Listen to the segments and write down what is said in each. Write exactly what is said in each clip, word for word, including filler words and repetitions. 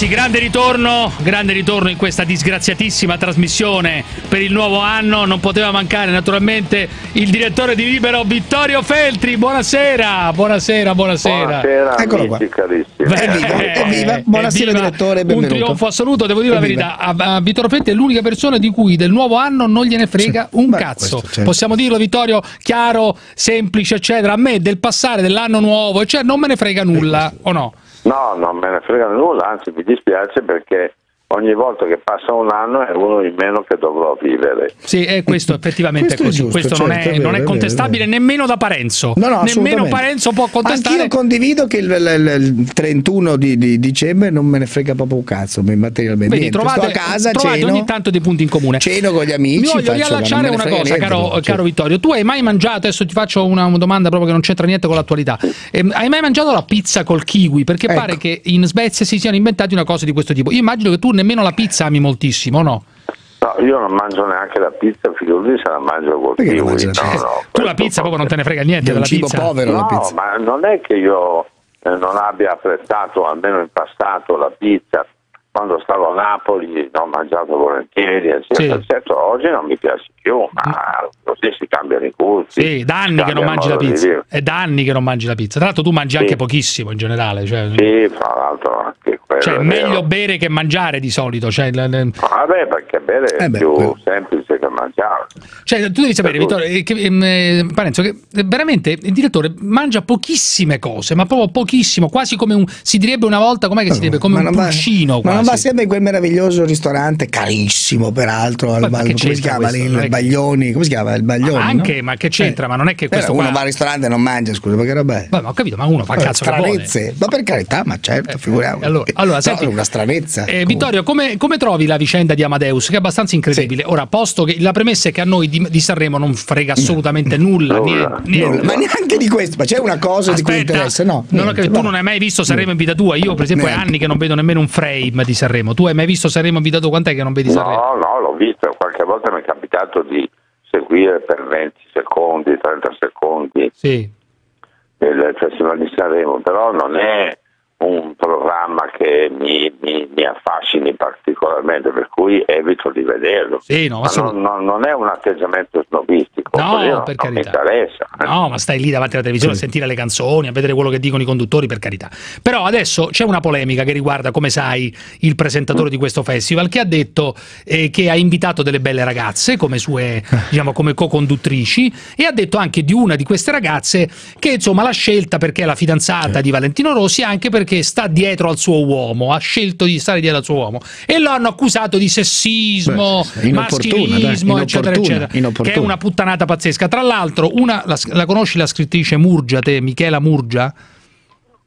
ragazzi, grande ritorno, grande ritorno in questa disgraziatissima trasmissione per il nuovo anno. Non poteva mancare naturalmente il direttore di Libero, Vittorio Feltri. Buonasera, buonasera, buonasera. Buonasera, eccolo qua. Evviva, eh, evviva. Buonasera evviva. Direttore, benvenuto. Un trionfo assoluto, devo dire evviva. La verità. A, a Vittorio Feltri è l'unica persona di cui del nuovo anno non gliene frega sì. un Beh, cazzo. Possiamo dirlo, Vittorio, chiaro, semplice, eccetera. A me del passare dell'anno nuovo, cioè non me ne frega nulla, o no? No, non me ne frega nulla, anzi mi dispiace perché ogni volta che passa un anno è uno in meno che dovrò vivere. Sì, è questo effettivamente questo è così, giusto, questo certo, non, è, è vero, non è contestabile è vero, è vero. nemmeno da Parenzo, no, no, nemmeno Parenzo può contestare. Anch'io condivido che il, il, il trentuno di, di dicembre non me ne frega proprio un cazzo, materialmente. Vedi, trovate, sto a casa, trovate ceno, ogni tanto dei punti in comune. Ceno con gli amici. Mi voglio riallacciare una cosa, caro, caro Vittorio, tu hai mai mangiato, adesso ti faccio una domanda proprio che non c'entra niente con l'attualità, eh, hai mai mangiato la pizza col kiwi? Perché ecco. pare che in Svezia si siano inventati una cosa di questo tipo. Io immagino che tu nemmeno la pizza ami moltissimo, no? No, io non mangio neanche la pizza, figurati se la mangio col kiwi. No, no, tu la pizza proprio non te ne frega niente della pizza. Povero, no, la pizza. Ma non è che io eh, non abbia apprezzato, almeno in passato, la pizza. Quando stavo a Napoli ho mangiato volentieri, eccetera, sì. eccetera. Oggi non mi piace più, ma così si cambiano i gusti. Sì, da anni che non mangi la pizza. È da anni che non mangi la pizza. Tra l'altro tu mangi sì. anche pochissimo in generale. Cioè... Sì, fra l'altro anche quello. Cioè è meglio vero. bere che mangiare di solito. Cioè, le, le... Vabbè, perché bere è eh beh, più beh. semplice che mangiare. Cioè, tu devi sapere, per Vittorio, che, eh, Parenzo, che veramente il direttore mangia pochissime cose, ma proprio pochissimo, quasi come un, si direbbe una volta, com'è che si direbbe? Come ma un pulcino. Ma non va sempre in quel meraviglioso ristorante, carissimo peraltro, al, come si chiama? Il Baglioni, come si chiama? Il Baglioni. Ma anche, no? ma che c'entra? Eh. Ma non è che questo eh, uno qua... va al ristorante e non mangia, scusa, perché roba è? Beh, ma ho capito, ma uno fa eh, cazzo stranezze. Che vuole. Ma per carità, ma certo, eh, figuriamoci. Allora, allora senti, una stranezza. Eh, Vittorio, come, come trovi la vicenda di Amadeus? Che è abbastanza incredibile. Sì. Ora, posto che la premessa è che a noi di, di Sanremo non frega assolutamente no. nulla, no. Niente, niente. Nulla, ma neanche di questo, ma c'è una cosa Aspetta. di cui interessa, no? Non ho capito, tu non hai mai visto Sanremo in vita tua? Io, per esempio, è anni che non vedo nemmeno un frame di Sanremo. Tu hai mai visto Sanremo invitato? Quant'è che non vedi Sanremo? No, no, l'ho visto, qualche volta mi è capitato di seguire per venti secondi, trenta secondi sì. il Festival di Sanremo, però non è un programma che mi, mi, mi affascini particolarmente, per cui evito di vederlo. Sì, no, ma non, non, non è un atteggiamento snobistico, no, per non, carità. Non mi no, ma stai lì davanti alla televisione sì. a sentire le canzoni, a vedere quello che dicono i conduttori, per carità. Però adesso c'è una polemica che riguarda, come sai, il presentatore di questo festival, che ha detto eh, che ha invitato delle belle ragazze come sue diciamo come co-conduttrici, e ha detto anche di una di queste ragazze che insomma l'ha scelta perché è la fidanzata sì. di Valentino Rossi, anche perché che sta dietro al suo uomo, ha scelto di stare dietro al suo uomo, e lo hanno accusato di sessismo, Beh, maschilismo, dai, eccetera, eccetera, che è una puttanata pazzesca. Tra l'altro, una la, la conosci la scrittrice Murgia, te, Michela Murgia?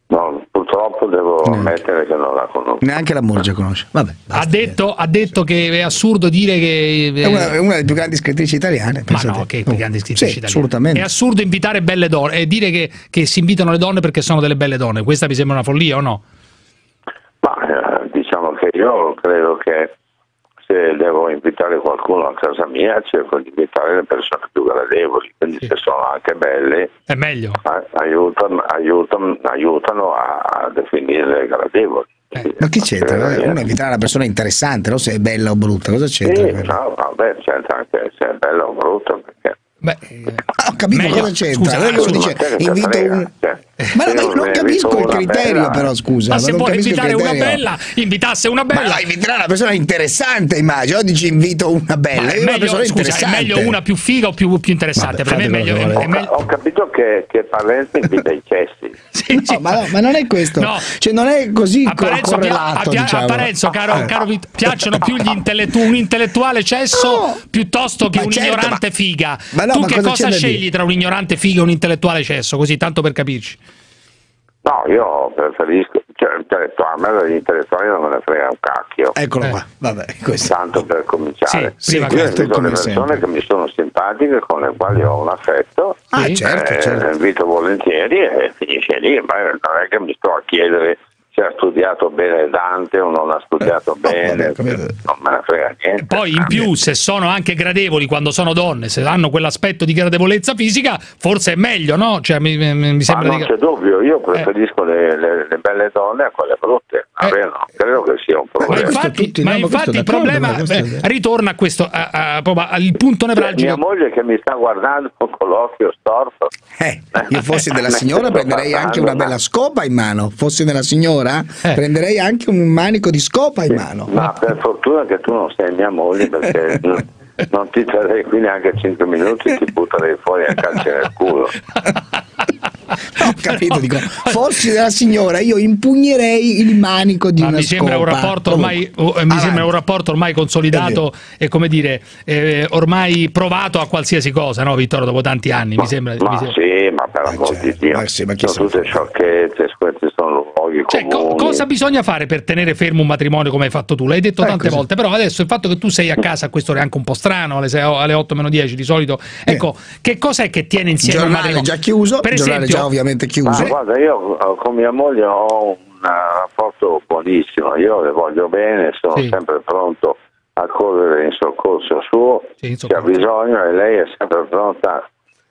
No, purtroppo devo no. ammettere che non la conosco. Neanche la Murgia conosce. Vabbè, ha, detto, ha detto che è assurdo dire che... È una, è una delle più grandi scrittrici italiane. Ma no, che è più grandi scrittrici sì, italiane. Assolutamente. È assurdo invitare belle donne, e dire che, che si invitano le donne perché sono delle belle donne. Questa mi sembra una follia o no? Ma eh, diciamo che io credo che se devo invitare qualcuno a casa mia cerco di invitare le persone più gradevoli, quindi sì. se sono anche belle è meglio. aiutano, aiutano, aiutano a definire gradevoli. Eh, ma chi c'entra? Uno invitare una persona interessante, no? Se è bella o brutta, cosa c'entra? Sì, no, vabbè, c'entra anche se è bella o brutta, perché... Beh, ah, ho capito meglio. Cosa c'entra. Un... Ma non, non capisco il criterio, però scusa. Ma se vuoi invitare una bella, invitasse una bella. Ma inviterà una persona interessante, immagino. Oggi dici invito una bella. È, è, meglio, una scusa, è meglio una più figa o più, più interessante? Vabbè, per me è meglio. Ho, è meglio. Ho capito che, che Parenzo invita i cessi. Sì, sì. No, ma, no, ma non è questo. No. Cioè, non è così. A Parenzo, diciamo. caro, caro eh. piacciono più gli intellettu un intellettuale cesso piuttosto che un ignorante figa. No, tu che cosa, cosa scegli tra un ignorante figo e un intellettuale cesso? Così, tanto per capirci. No, io preferisco, cioè intellettuale, a me gli intellettuali non me ne frega un cacchio. Eccolo eh. qua, vabbè, questo. Tanto per cominciare. Sì, sì, io invito come le persone sempre. che mi sono simpatiche, con le quali ho un affetto. Ah, eh, certo, certo. Le invito volentieri e finisce lì, ma non è che mi sto a chiedere se se ha studiato bene Dante o non ha studiato eh, bene, no, bene, bene, non me ne frega niente. E poi in più, se sono anche gradevoli quando sono donne, se hanno quell'aspetto di gradevolezza fisica, forse è meglio, no? Cioè, mi, mi sembra Ma non di... c'è dubbio, io preferisco eh. le, le, le belle donne a quelle brutte, eh. Vabbè, no, credo che sia un problema. Ma infatti, tutti, ma no, infatti il problema eh, ritorna a questo, a, a, a, al punto nevralgico. Mia moglie che mi sta guardando con l'occhio storto. Eh, io fossi della signora prenderei anche una bella scopa in mano, fossi della signora eh. prenderei anche un manico di scopa in mano. Ma per fortuna che tu non sei mia moglie, perché non ti sarei qui neanche cinque minuti, ti butterei fuori a calci nel culo. No, ho capito, dico, forse della signora io impugnerei il manico di Ma una mi sembra scopa. Un rapporto ormai, Comunque, mi sembra un rapporto ormai consolidato e, come dire, eh, ormai provato a qualsiasi cosa, no Vittorio, dopo tanti anni, ma, mi sembra. Ma mi sembra. Sì, ma per amor di Dio, ma sì, ma chi sono tutte sciocchezze, questi sono luoghi cioè, comuni. Co cosa bisogna fare per tenere fermo un matrimonio come hai fatto tu? L'hai detto eh, tante così. volte, però adesso il fatto che tu sei a casa a quest'ora è anche un po' strano, alle, alle otto meno dieci di solito, ecco, eh. che cos'è che tiene insieme il matrimonio? Già chiuso, per esempio, già ovviamente chiuso. Ma guarda, io con mia moglie ho un rapporto buonissimo, io le voglio bene, sono sì. sempre pronto a correre in soccorso suo, sì, in soccorso. se ha bisogno, e lei è sempre pronta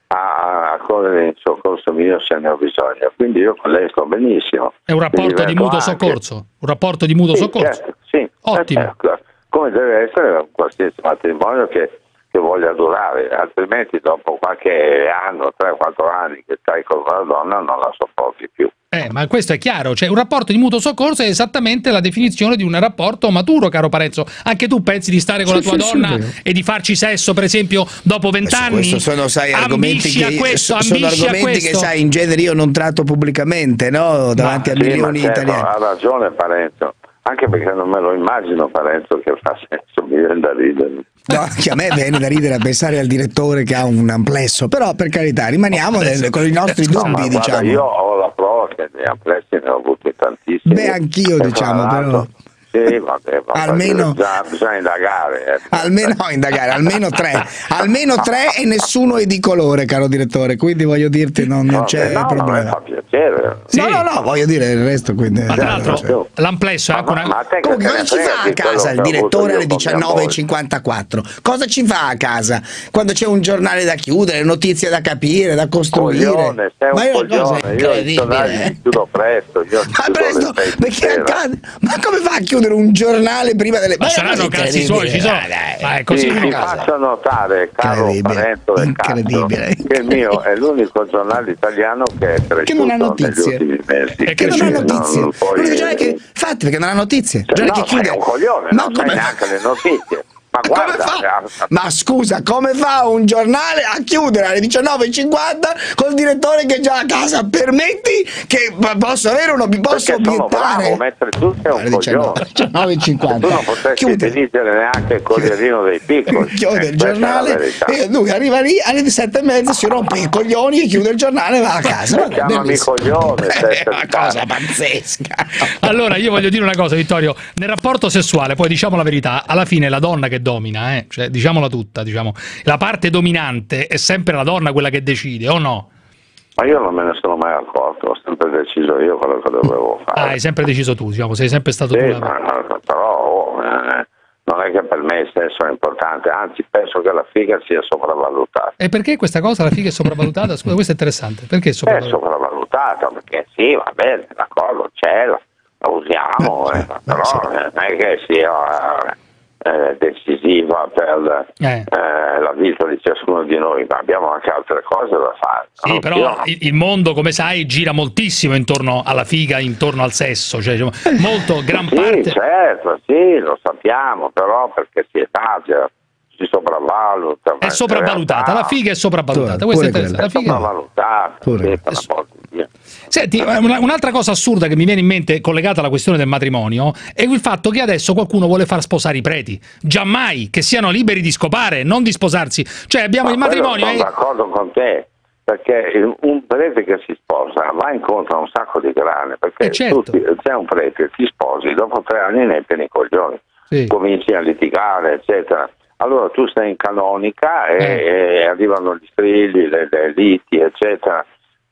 a correre in soccorso mio se ne ho bisogno, quindi io con lei sto benissimo. È un rapporto di mutuo anche. soccorso, un rapporto di mutuo sì, soccorso? Certo, sì, ottimo. Certo. Come deve essere qualsiasi matrimonio che che voglia durare, altrimenti dopo qualche anno, tre o quattro anni che stai con una donna non la sopporti più. Eh, ma questo è chiaro, cioè un rapporto di mutuo soccorso è esattamente la definizione di un rapporto maturo, caro Parenzo. Anche tu pensi di stare con sì, la tua sì, donna sì, e di farci sesso, per esempio, dopo vent'anni? Questo sono, sai, argomenti, che, questo, sono argomenti che, sai, in genere io non tratto pubblicamente, no? Davanti ma, a milioni di sì, italiani. Ha ragione Parenzo. Anche perché non me lo immagino Parenzo che fa senso, mi viene da ridere. No, anche a me viene da ridere a pensare al direttore che ha un amplesso, però per carità rimaniamo oh, nel, con i nostri no, dubbi, diciamo. Guarda, io ho la prova che gli amplessi ne ho avuti tantissimi. Beh, anch'io diciamo, però... Sì, vabbè, vabbè, almeno bisogna, bisogna indagare, eh. almeno no, indagare, almeno tre, almeno tre e nessuno è di colore, caro direttore. Quindi voglio dirti, non, non c'è no, problema. No, no, sì. no, no, voglio dire il resto. Quindi, ma tra l'altro, l'amplesso è una. Ma comunque, cosa ci fa a casa il direttore alle diciannove e cinquantaquattro? Cosa ci fa a casa quando c'è un giornale da chiudere, notizie da capire, da costruire? Coglione, sei un ma io coglione, io il giornale chiudo presto. Io ma presto, perché a casa, ma come fa a chiudere un giornale prima delle... Ma saranno cazzi suoi, ci sono. Ma è così. Sì, ti faccio notare, caro Parenzo, del cazzo, che il mio è l'unico giornale italiano che è cresciuto che non ha notizie. Negli ultimi mesi. E che non ha notizie. Non, non l'unico giornale che... Infatti, perché non ha notizie. Cioè, no, che chiude. È un coglione, ma non come... neanche le notizie. Ma guarda, fa? Ma scusa, come fa un giornale a chiudere alle diciannove e cinquanta col direttore che è già a casa? Permetti che posso avere uno, posso obiettare? Mentre tu sei un coglione, diciannove e cinquanta tu non potresti decidere neanche il Corriere dei Piccoli. Chiude il giornale e lui arriva lì alle sette e mezza, si rompe i coglioni e chiude il giornale e va a casa. Chiamami coglione, è una cosa pazzesca. Allora io voglio dire una cosa, Vittorio, nel rapporto sessuale, poi diciamo la verità, alla fine la donna che domina, eh? Cioè, diciamola tutta, diciamo. La parte dominante è sempre la donna quella che decide, o no? Ma io non me ne sono mai accorto, ho sempre deciso io quello che dovevo fare. Ah, hai sempre deciso tu, diciamo, sei sempre stato sì, tu. La... Ma, però eh, non è che per me il sesso è importante, anzi penso che la figa sia sopravvalutata. E perché questa cosa, la figa è sopravvalutata? Scusa, questo è interessante, perché è sopravvalutata? È sopravvalutata perché sì, va bene, d'accordo, c'è, la, la usiamo, eh, eh, però sì. non è che sia... Eh, decisiva per eh. Eh, la vita di ciascuno di noi, ma abbiamo anche altre cose da fare. Sì, allora, però io... il mondo, come sai, gira moltissimo intorno alla figa, intorno al sesso, cioè molto gran sì, parte. Certo, sì, lo sappiamo, però perché si esagera, si sopravvaluta. È sopravvalutata, la figa è sopravvalutata. Questa è interessante. La figa è sopravvalutata. Pure. Senti, un'altra cosa assurda che mi viene in mente collegata alla questione del matrimonio è il fatto che adesso qualcuno vuole far sposare i preti. Giammai che siano liberi di scopare, non di sposarsi. Cioè abbiamo Ma il matrimonio... Sono e... d'accordo con te, perché un prete che si sposa va incontro a un sacco di grane, perché certo. tu sei un prete, ti sposi, dopo tre anni ne pieni i coglioni, sì. cominci a litigare, eccetera. Allora tu sei in canonica e, eh. e arrivano gli strilli, le, le liti, eccetera.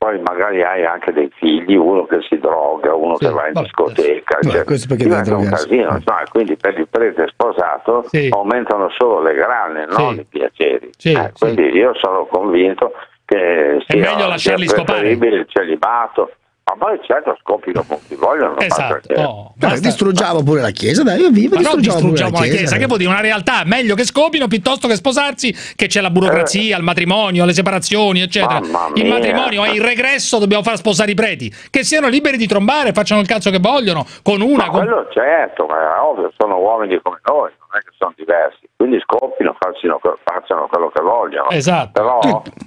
poi magari hai anche dei figli, uno che si droga, uno sì, che va in vabbè, discoteca, vabbè, cioè, questo perché diventa un casino, sì. No? Quindi per il prete sposato sì. aumentano solo le grane, sì. non i piaceri. Sì, eh, sì. Quindi io sono convinto che sia, è meglio lasciarli sia preferibile il celibato. Ma poi certo scopino con chi vogliono, esatto. Oh, dai, distruggiamo pure la chiesa, dai, viva, ma distruggiamo, non distruggiamo pure la, la chiesa, chiesa che vuol dire una realtà, meglio che scopino piuttosto che sposarsi, che c'è la burocrazia, eh. il matrimonio, le separazioni, eccetera. Il matrimonio è in regresso, dobbiamo far sposare i preti, che siano liberi di trombare, facciano il cazzo che vogliono, con una... Ma con... quello certo, ma ovvio, sono uomini come noi, non è che sono diversi, quindi scopino, facciano, facciano quello che vogliono, esatto. Però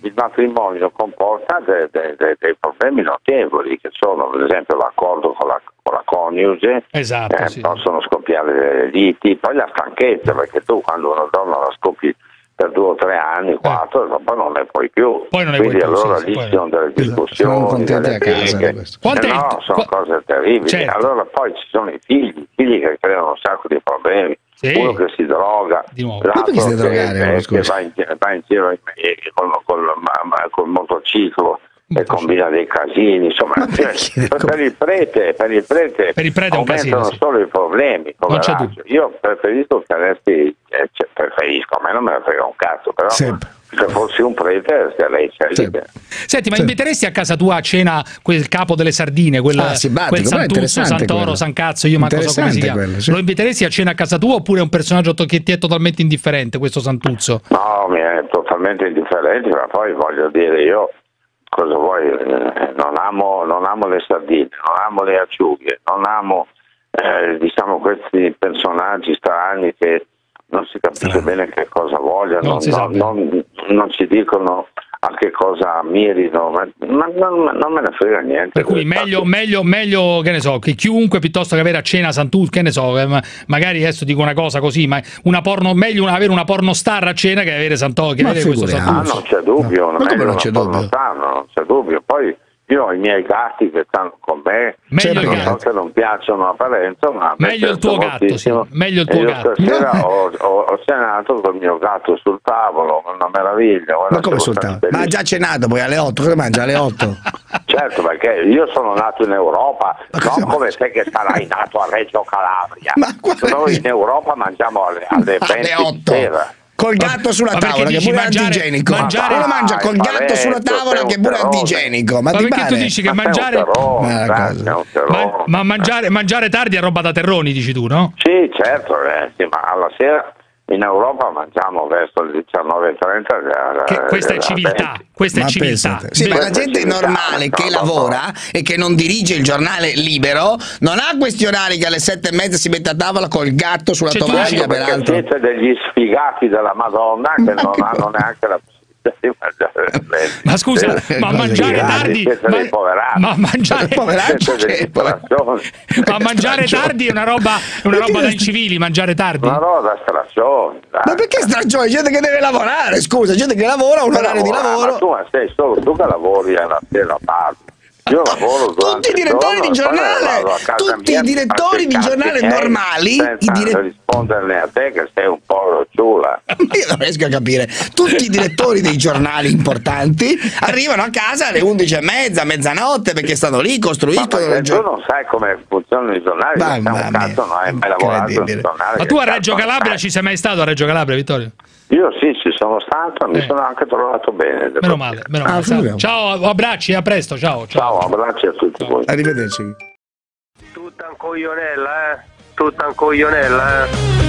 il matrimonio comporta dei, dei, dei, dei problemi notevoli, che sono per esempio l'accordo con la, con la coniuge, esatto, eh, sì. possono scoppiare liti, poi la stanchezza, perché tu quando una donna la scoppi per due o tre anni, quattro, eh. poi non ne puoi più, poi non quindi puoi allora più, lì ci sono delle discussioni, delle peghe, no, sono cose terribili, certo. Allora poi ci sono i figli, i figli che creano un sacco di problemi. Sì. Uno che si droga, l'altro che, si drogare, che, che va, in, va in giro in, con, con, con, con il motociclo e combina dei casini, insomma, cioè, per il prete, per il prete, per il prete aumentano casino, solo sì. i problemi. Come io preferisco che resti, eh, cioè, preferisco, a me non me ne frega un cazzo, però sempre. Se fossi un prete, sarei libero. Senti, ma sì. inviteresti a casa tua a cena quel capo delle sardine, quella, ah, sì, batti, quel Santuzzo, Santoro, quello. San Cazzo, io manco so come si chiama. Quello, sì. Lo inviteresti a cena a casa tua oppure è un personaggio che ti è totalmente indifferente, questo Santuzzo? No, mi è totalmente indifferente, ma poi voglio dire io, cosa vuoi, non amo, non amo le sardine, non amo le acciughe, non amo eh, diciamo questi personaggi strani che non si capisce Strano. bene che cosa vogliono, non, non, non, non ci dicono a che cosa mirino, ma, ma non, non me ne frega niente. Per cui meglio, meglio, meglio, che ne so, che chiunque piuttosto che avere a cena Santuzzo, che ne so, eh, magari adesso dico una cosa così, ma una porno, meglio una, avere una pornostar a cena che avere Sant'O, che ma avere questo Santuzzo. Ah, non c'è dubbio, no. non, non c'è dubbio. Non c'è dubbio, poi... Io ho i miei gatti che stanno con me, meglio non so che non piacciono a Parenzo, ma meglio il tuo gatto, sì. meglio il tuo io gatto. Stasera ho, ho, ho cenato col mio gatto sul tavolo, una meraviglia. Ma come sul tavolo? Ma ha già cenato poi alle otto, cosa mangia alle otto? Certo, perché io sono nato in Europa, non come te che sarai nato a Reggio Calabria. Ma noi in Europa mangiamo alle, alle venti di sera. Col gatto sulla ma tavola che pure è antigenico, mangiare... uno mangia col gatto sulla tavola che pure è antigenico, ma, ma perché pare? Tu dici che ma mangiare terrone, ma, cosa... ma, ma mangiare, mangiare tardi è roba da terroni, dici tu, no? Sì, certo, eh, sì, ma alla sera in Europa mangiamo verso le diciannove e trenta. Questa è civiltà, questa ma è civiltà. Sì, ma la gente normale che lavora e che non dirige il giornale Libero non ha questionari che alle sette e mezza si mette a tavola col gatto sulla tovaglia, peraltro. Siete degli sfigati della Madonna che non hanno neanche la ma scusa, ma mangiare tardi, ma mangiare tardi è una roba, una roba da incivili, mangiare tardi. Una roba stragione. Ma perché stragione? Gente che deve lavorare, scusa, gente che lavora ha un orario di lavoro. Ma tu sei solo tu che lavori alla sera tardi. Io lavoro tutti i direttori di giornale, tutti i direttori di giornale normali, i direttori risponderne a te che sei un po' rocciula. Io non riesco a capire. Tutti i direttori dei giornali importanti arrivano a casa alle undici e mezza, mezzanotte, perché stanno lì, costruiscono. Ma tu non sai come funzionano i giornali, ma un cazzo non hai mai lavorato in un giornale. Ma tu a Reggio Calabria ci sei mai stato a Reggio Calabria, Vittorio? Io sì, ci sono stato, mi eh. sono anche trovato bene. Meno male, meno male. Ah, ciao, abbracci, a presto, ciao. Ciao, ciao abbracci a tutti voi. Arrivederci. Tutta un coglionella, eh? Tutta un coglionella, eh?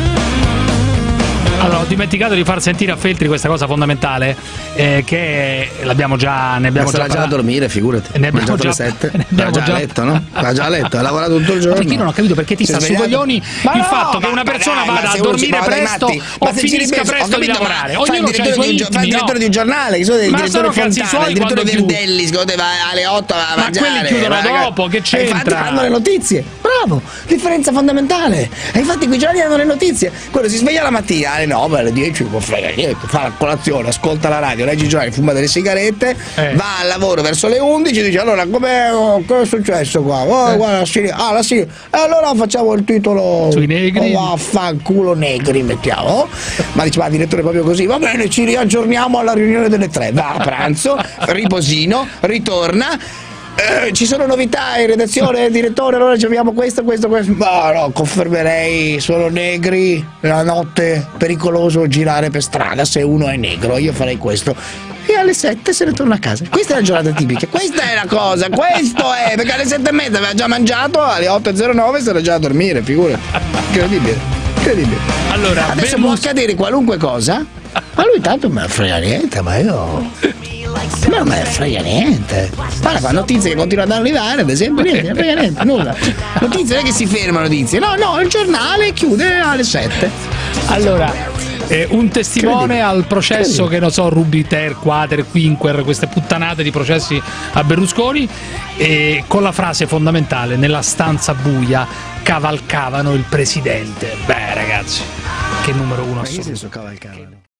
Allora, ho dimenticato di far sentire a Feltri questa cosa fondamentale, eh, che l'abbiamo già, ne abbiamo già, già a dormire, figurati. Ne abbiamo già sette. L'ha già letto, no? L'ha già letto, ha lavorato tutto il giorno. Perché io non ho capito perché ti sta sui coglioni il no, fatto che una persona dai, vada a dormire presto matti, o finisca penso, presto capito, di lavorare. Ognuno c'ha i suoi intimi, fa il direttore di un giornale, che sono dei direttori Fontana, il direttore Verdelli, che va alle otto a mangiare. Ma quelli chiudono dopo, che c'entra? Infatti fanno le notizie. bravo, differenza fondamentale. E infatti qui giornali hanno le notizie. Quello si sveglia la mattina alle nove, alle dieci, può fare niente, fa la colazione, ascolta la radio, legge i giornali, fuma delle sigarette, eh. va al lavoro verso le undici, dice allora come oh, è successo qua? Oh, eh. guarda, sì, ah, la sì. E allora facciamo il titolo sui negri. Oh, vaffanculo negri, mettiamo. Ma dice, ma il direttore proprio così, va bene, ci riaggiorniamo alla riunione delle tre. Va a pranzo, riposino, ritorna. Eh, ci sono novità in redazione, direttore, allora ci abbiamo questo, questo, questo. Ma no, confermerei solo negri, la notte pericoloso girare per strada se uno è negro, io farei questo. E alle sette se ne torna a casa. Questa è la giornata tipica, questa è la cosa, questo è, perché alle sette e mezza aveva già mangiato, alle otto e zero nove sarà già a dormire, figura. Incredibile, incredibile. Allora, adesso può accadere qualunque cosa, ma lui tanto non me ne frega niente, ma io... Ma non me ne frega niente. Guarda qua, notizie che continuano ad arrivare, ad esempio, niente, non frega niente, nulla. Notizie non è che si fermano, notizie. No, no, il giornale chiude alle sette. Allora... Eh, un testimone al processo Credibile. che non so, rubi ter, quater, quinquer, queste puttanate di processi a Berlusconi, e con la frase fondamentale: nella stanza buia cavalcavano il presidente. Beh ragazzi, che numero uno assoluto.